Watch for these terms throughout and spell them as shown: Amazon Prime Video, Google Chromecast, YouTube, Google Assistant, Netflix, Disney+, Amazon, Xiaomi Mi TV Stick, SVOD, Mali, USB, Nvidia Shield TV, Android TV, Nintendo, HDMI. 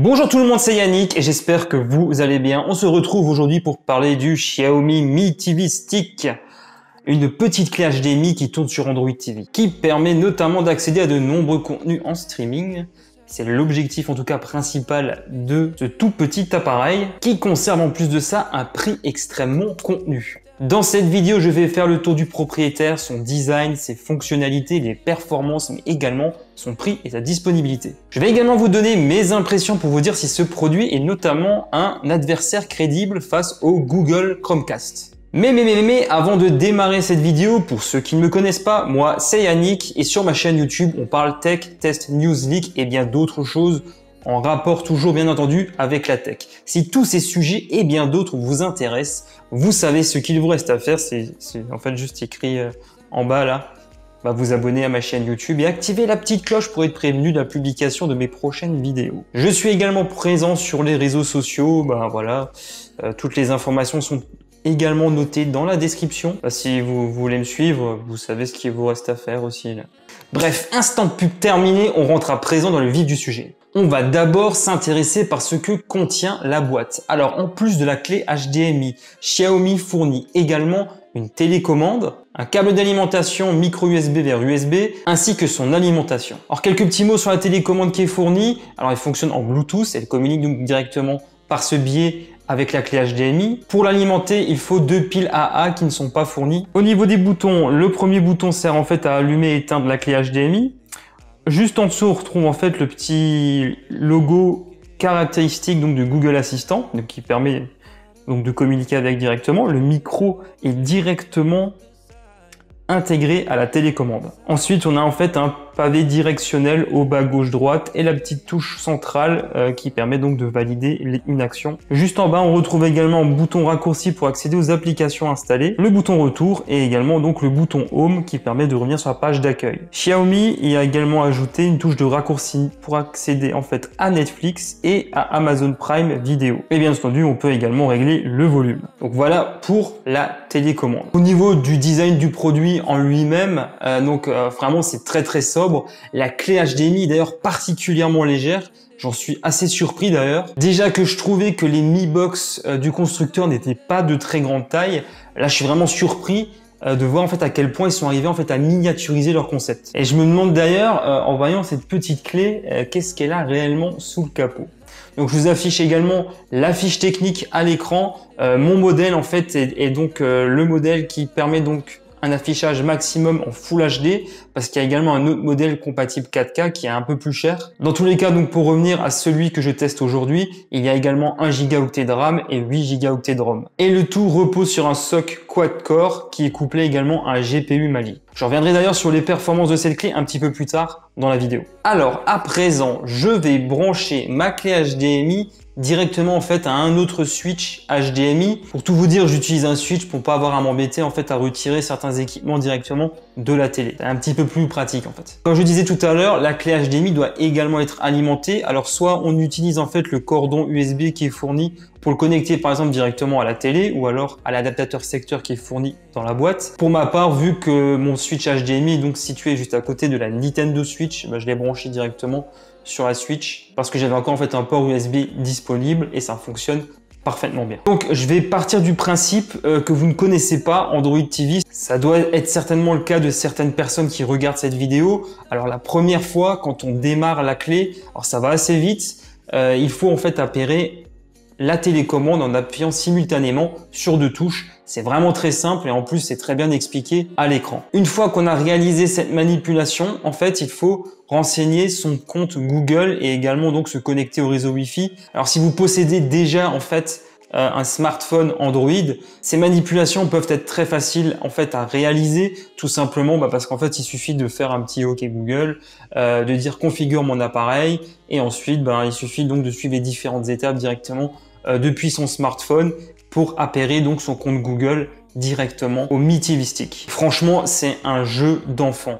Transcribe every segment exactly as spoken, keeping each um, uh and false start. Bonjour tout le monde, c'est Yannick et j'espère que vous allez bien. On se retrouve aujourd'hui pour parler du Xiaomi Mi T V Stick, une petite clé H D M I qui tourne sur Android T V, qui permet notamment d'accéder à de nombreux contenus en streaming. C'est l'objectif en tout cas principal de ce tout petit appareil qui conserve en plus de ça un prix extrêmement contenu. Dans cette vidéo, je vais faire le tour du propriétaire, son design, ses fonctionnalités, les performances, mais également son prix et sa disponibilité. Je vais également vous donner mes impressions pour vous dire si ce produit est notamment un adversaire crédible face au Google Chromecast. Mais mais mais mais avant de démarrer cette vidéo, pour ceux qui ne me connaissent pas, moi c'est Yannick et sur ma chaîne YouTube, on parle tech, test, news, leak et bien d'autres choses en rapport toujours bien entendu avec la tech. Si tous ces sujets et bien d'autres vous intéressent, vous savez ce qu'il vous reste à faire, c'est en fait juste écrit en bas là, bah, vous abonner à ma chaîne YouTube et activer la petite cloche pour être prévenu de la publication de mes prochaines vidéos. Je suis également présent sur les réseaux sociaux, bah, voilà, euh, toutes les informations sont également notées dans la description. Bah, si vous voulez me suivre, vous savez ce qu'il vous reste à faire aussi là. Bref, instant pub terminé, on rentre à présent dans le vif du sujet. On va d'abord s'intéresser par ce que contient la boîte. Alors, en plus de la clé H D M I, Xiaomi fournit également une télécommande, un câble d'alimentation micro U S B vers U S B, ainsi que son alimentation. Alors, quelques petits mots sur la télécommande qui est fournie. Alors, elle fonctionne en Bluetooth, elle communique donc directement par ce biais avec la clé H D M I. Pour l'alimenter, il faut deux piles A A qui ne sont pas fournies. Au niveau des boutons, le premier bouton sert en fait à allumer et éteindre la clé H D M I. Juste en dessous, on retrouve en fait le petit logo caractéristique donc de Google Assistant, donc qui permet donc de communiquer avec directement. Le micro est directement intégré à la télécommande. Ensuite, on a en fait un pavé directionnel au bas gauche droite et la petite touche centrale euh, qui permet donc de valider les, une action. Juste en bas, on retrouve également un bouton raccourci pour accéder aux applications installées, le bouton retour et également donc le bouton home qui permet de revenir sur la page d'accueil. Xiaomi y a également ajouté une touche de raccourci pour accéder en fait à Netflix et à Amazon Prime Video. Et bien entendu, on peut également régler le volume. Donc voilà pour la télécommande. Au niveau du design du produit en lui-même, euh, donc euh, vraiment c'est très très sobre. La clé H D M I est d'ailleurs particulièrement légère, j'en suis assez surpris d'ailleurs. Déjà que je trouvais que les Mi Box du constructeur n'étaient pas de très grande taille, là je suis vraiment surpris de voir en fait à quel point ils sont arrivés en fait à miniaturiser leur concept. Et je me demande d'ailleurs, en voyant cette petite clé, qu'est-ce qu'elle a réellement sous le capot. Donc je vous affiche également la fiche technique à l'écran, mon modèle en fait est, est donc le modèle qui permet donc un affichage maximum en Full H D parce qu'il y a également un autre modèle compatible quatre K qui est un peu plus cher. Dans tous les cas, donc pour revenir à celui que je teste aujourd'hui, il y a également un gigaoctet de RAM et huit gigaoctets de ROM. Et le tout repose sur un soc quad-core qui est couplé également à un G P U Mali. Je reviendrai d'ailleurs sur les performances de cette clé un petit peu plus tard dans la vidéo. Alors à présent, je vais brancher ma clé H D M I directement en fait à un autre switch H D M I. Pour tout vous dire, j'utilise un switch pour pas avoir à m'embêter en fait à retirer certains équipements directement de la télé. C'est un petit peu plus pratique en fait. Comme je disais tout à l'heure, la clé H D M I doit également être alimentée. Alors soit on utilise en fait le cordon U S B qui est fourni pour le connecter par exemple directement à la télé ou alors à l'adaptateur secteur qui est fourni dans la boîte. Pour ma part, vu que mon switch H D M I est donc situé juste à côté de la Nintendo Switch, bah, je l'ai branché directement sur la Switch parce que j'avais encore en fait un port U S B disponible et ça fonctionne parfaitement bien. Donc je vais partir du principe euh, que vous ne connaissez pas Android T V. Ça doit être certainement le cas de certaines personnes qui regardent cette vidéo. Alors la première fois quand on démarre la clé, alors ça va assez vite, euh, il faut en fait appairer la télécommande en appuyant simultanément sur deux touches. C'est vraiment très simple et en plus c'est très bien expliqué à l'écran. Une fois qu'on a réalisé cette manipulation, en fait il faut renseigner son compte Google et également donc se connecter au réseau Wi-Fi. Alors si vous possédez déjà en fait euh, un smartphone Android, ces manipulations peuvent être très faciles en fait à réaliser, tout simplement bah, parce qu'en fait il suffit de faire un petit OK Google, euh, de dire configure mon appareil et ensuite bah, il suffit donc de suivre les différentes étapes directement depuis son smartphone pour appairer donc son compte Google directement au Mi T V Stick. Franchement, c'est un jeu d'enfant.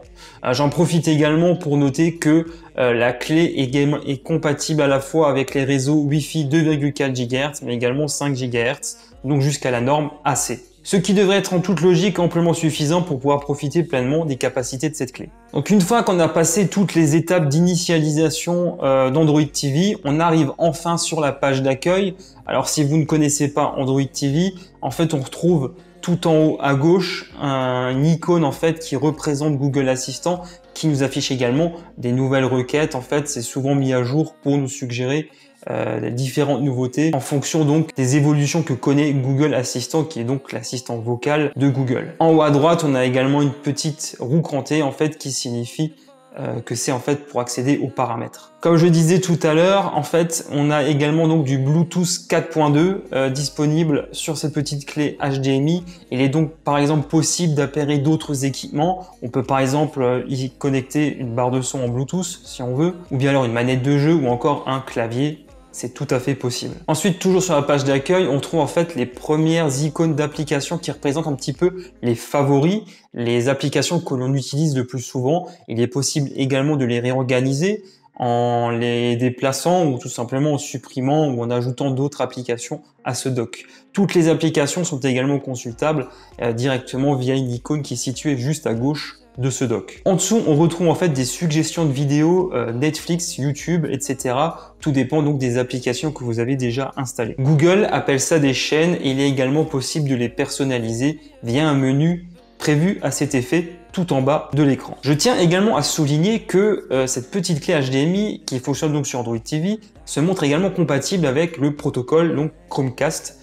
J'en profite également pour noter que euh, la clé est, est compatible à la fois avec les réseaux Wi-Fi deux virgule quatre gigahertz mais également cinq gigahertz, donc jusqu'à la norme A C. ce qui devrait être en toute logique amplement suffisant pour pouvoir profiter pleinement des capacités de cette clé. Donc une fois qu'on a passé toutes les étapes d'initialisation euh, d'Android T V, on arrive enfin sur la page d'accueil. Alors si vous ne connaissez pas Android T V, en fait on retrouve tout en haut à gauche une icône en fait qui représente Google Assistant, qui nous affiche également des nouvelles requêtes. En fait c'est souvent mis à jour pour nous suggérer Euh, les différentes nouveautés en fonction donc des évolutions que connaît Google Assistant, qui est donc l'assistant vocal de Google. En haut à droite, on a également une petite roue crantée en fait qui signifie euh, que c'est en fait pour accéder aux paramètres. Comme je disais tout à l'heure, en fait, on a également donc du Bluetooth quatre point deux euh, disponible sur cette petite clé H D M I. Il est donc par exemple possible d'appairer d'autres équipements. On peut par exemple euh, y connecter une barre de son en Bluetooth si on veut, ou bien alors une manette de jeu ou encore un clavier. C'est tout à fait possible. Ensuite, toujours sur la page d'accueil, on trouve en fait les premières icônes d'applications qui représentent un petit peu les favoris, les applications que l'on utilise le plus souvent. Il est possible également de les réorganiser en les déplaçant ou tout simplement en supprimant ou en ajoutant d'autres applications à ce dock. Toutes les applications sont également consultables euh, directement via une icône qui est située juste à gauche de ce dock. En dessous, on retrouve en fait des suggestions de vidéos, euh, Netflix, YouTube, et cetera. Tout dépend donc des applications que vous avez déjà installées. Google appelle ça des chaînes et il est également possible de les personnaliser via un menu prévu à cet effet tout en bas de l'écran. Je tiens également à souligner que euh, cette petite clé H D M I qui fonctionne donc sur Android T V se montre également compatible avec le protocole donc Chromecast,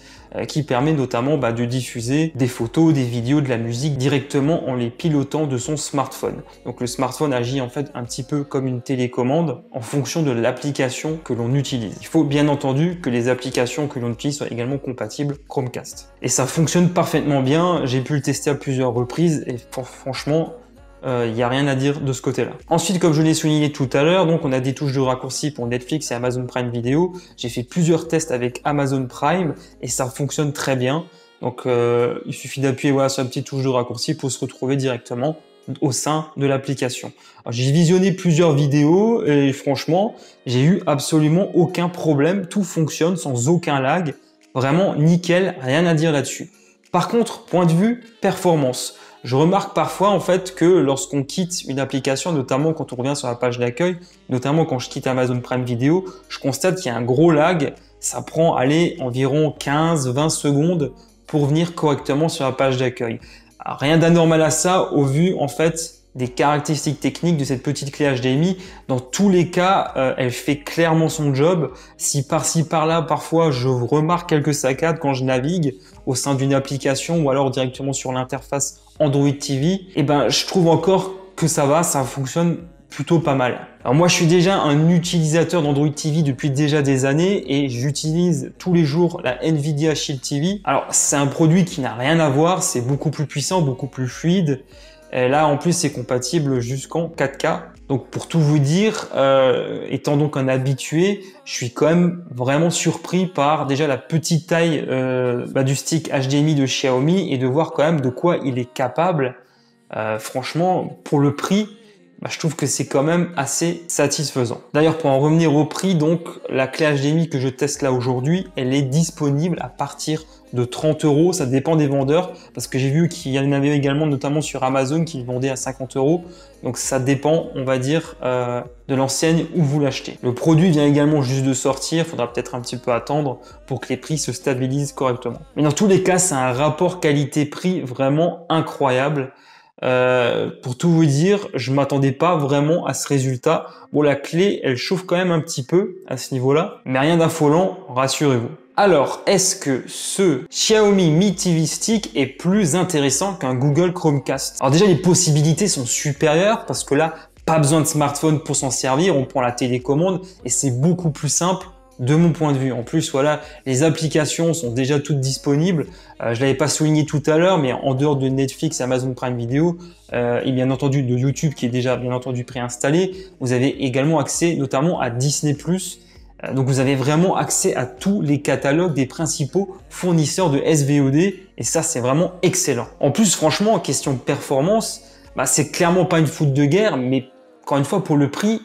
qui permet notamment bah, de diffuser des photos, des vidéos, de la musique directement en les pilotant de son smartphone. Donc le smartphone agit en fait un petit peu comme une télécommande en fonction de l'application que l'on utilise. Il faut bien entendu que les applications que l'on utilise soient également compatibles Chromecast. Et ça fonctionne parfaitement bien, j'ai pu le tester à plusieurs reprises et franchement, il euh, n'y a rien à dire de ce côté-là. Ensuite, comme je l'ai souligné tout à l'heure, donc on a des touches de raccourci pour Netflix et Amazon Prime Video. J'ai fait plusieurs tests avec Amazon Prime et ça fonctionne très bien. Donc euh, il suffit d'appuyer voilà, sur la petite touche de raccourci pour se retrouver directement au sein de l'application. J'ai visionné plusieurs vidéos et franchement, j'ai eu absolument aucun problème. Tout fonctionne sans aucun lag. Vraiment nickel, rien à dire là-dessus. Par contre, point de vue performance. Je remarque parfois en fait que lorsqu'on quitte une application, notamment quand on revient sur la page d'accueil, notamment quand je quitte Amazon Prime Video, je constate qu'il y a un gros lag. Ça prend allez, environ quinze à vingt secondes pour venir correctement sur la page d'accueil. Rien d'anormal à ça au vu en fait des caractéristiques techniques de cette petite clé H D M I. Dans tous les cas, euh, elle fait clairement son job. Si par-ci par-là, parfois, je remarque quelques saccades quand je navigue au sein d'une application ou alors directement sur l'interface Android T V, et ben, je trouve encore que ça va, ça fonctionne plutôt pas mal. Alors moi, je suis déjà un utilisateur d'Android T V depuis déjà des années et j'utilise tous les jours la Nvidia Shield T V. Alors, c'est un produit qui n'a rien à voir, c'est beaucoup plus puissant, beaucoup plus fluide. Et là, en plus, c'est compatible jusqu'en quatre K. Donc, pour tout vous dire, euh, étant donc un habitué, je suis quand même vraiment surpris par déjà la petite taille euh, bah, du stick H D M I de Xiaomi et de voir quand même de quoi il est capable. Euh, franchement, pour le prix, bah, je trouve que c'est quand même assez satisfaisant. D'ailleurs, pour en revenir au prix, donc la clé H D M I que je teste là aujourd'hui, elle est disponible à partir de trente euros, ça dépend des vendeurs, parce que j'ai vu qu'il y en avait également notamment sur Amazon qui vendaient à cinquante euros, donc ça dépend, on va dire, euh, de l'enseigne où vous l'achetez. Le produit vient également juste de sortir, il faudra peut-être un petit peu attendre pour que les prix se stabilisent correctement. Mais dans tous les cas, c'est un rapport qualité-prix vraiment incroyable. Euh, pour tout vous dire, je m'attendais pas vraiment à ce résultat. Bon, la clé, elle chauffe quand même un petit peu à ce niveau-là, mais rien d'affolant, rassurez-vous. Alors, est-ce que ce Xiaomi Mi T V Stick est plus intéressant qu'un Google Chromecast? Alors déjà, les possibilités sont supérieures parce que là, pas besoin de smartphone pour s'en servir, on prend la télécommande et c'est beaucoup plus simple de mon point de vue. En plus, voilà, les applications sont déjà toutes disponibles. Euh, je l'avais pas souligné tout à l'heure, mais en dehors de Netflix, Amazon Prime Video, euh, et bien entendu de YouTube qui est déjà bien entendu préinstallé, vous avez également accès notamment à Disney plus. Donc vous avez vraiment accès à tous les catalogues des principaux fournisseurs de S V O D et ça c'est vraiment excellent. En plus franchement en question de performance, bah, c'est clairement pas une foot de guerre mais encore une fois pour le prix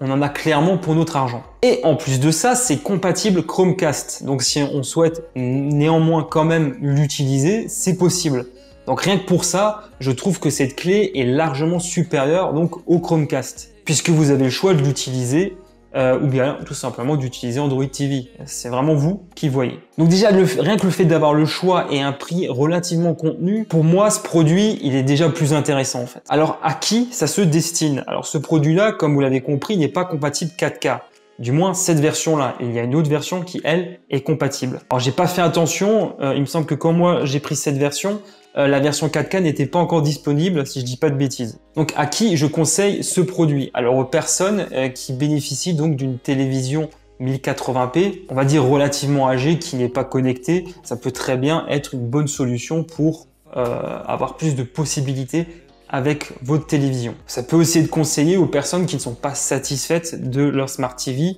on en a clairement pour notre argent. Et en plus de ça, c'est compatible Chromecast. Donc si on souhaite néanmoins quand même l'utiliser, c'est possible. Donc rien que pour ça, je trouve que cette clé est largement supérieure donc au Chromecast, puisque vous avez le choix de l'utiliser euh, ou bien tout simplement d'utiliser Android T V. C'est vraiment vous qui voyez. Donc déjà, le, rien que le fait d'avoir le choix et un prix relativement contenu, pour moi, ce produit, il est déjà plus intéressant en fait. Alors à qui ça se destine? Alors ce produit-là, comme vous l'avez compris, n'est pas compatible quatre K. Du moins cette version-là. Il y a une autre version qui, elle, est compatible. Alors j'ai pas fait attention, euh, il me semble que quand moi j'ai pris cette version, euh, la version quatre K n'était pas encore disponible, si je dis pas de bêtises. Donc à qui je conseille ce produit? Alors aux personnes euh, qui bénéficient donc d'une télévision mille quatre-vingts p, on va dire relativement âgée, qui n'est pas connectée, ça peut très bien être une bonne solution pour euh, avoir plus de possibilités avec votre télévision. Ça peut aussi être conseillé aux personnes qui ne sont pas satisfaites de leur Smart T V,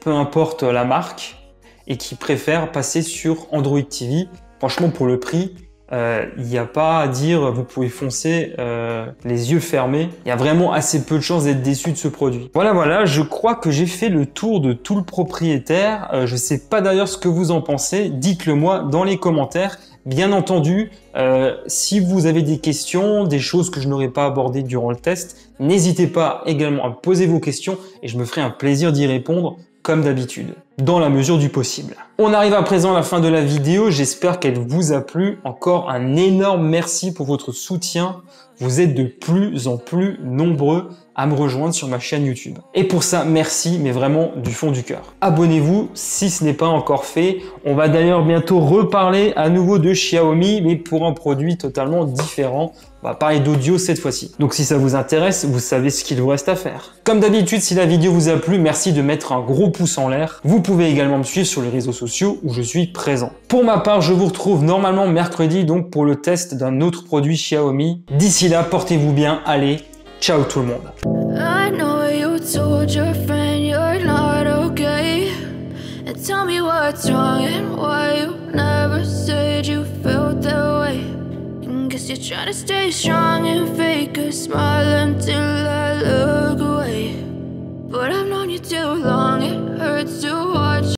peu importe la marque, et qui préfèrent passer sur Android T V. Franchement, pour le prix, euh, il n'y a pas à dire, vous pouvez foncer euh, les yeux fermés. Il y a vraiment assez peu de chances d'être déçu de ce produit. Voilà, voilà, je crois que j'ai fait le tour de tout le propriétaire. Euh, je ne sais pas d'ailleurs ce que vous en pensez. Dites-le moi dans les commentaires. Bien entendu, euh, si vous avez des questions, des choses que je n'aurais pas abordées durant le test, n'hésitez pas également à poser vos questions et je me ferai un plaisir d'y répondre comme d'habitude, dans la mesure du possible. On arrive à présent à la fin de la vidéo, j'espère qu'elle vous a plu. Encore un énorme merci pour votre soutien. Vous êtes de plus en plus nombreux à me rejoindre sur ma chaîne YouTube. Et pour ça, merci, mais vraiment du fond du cœur. Abonnez-vous si ce n'est pas encore fait. On va d'ailleurs bientôt reparler à nouveau de Xiaomi, mais pour un produit totalement différent. On va parler d'audio cette fois-ci. Donc si ça vous intéresse, vous savez ce qu'il vous reste à faire. Comme d'habitude, si la vidéo vous a plu, merci de mettre un gros pouce en l'air. Vous pouvez également me suivre sur les réseaux sociaux où je suis présent. Pour ma part, je vous retrouve normalement mercredi donc pour le test d'un autre produit Xiaomi. D'ici là, portez-vous bien. Allez, ciao tout le monde. Guess you're trying to stay strong and fake a smile until I look away.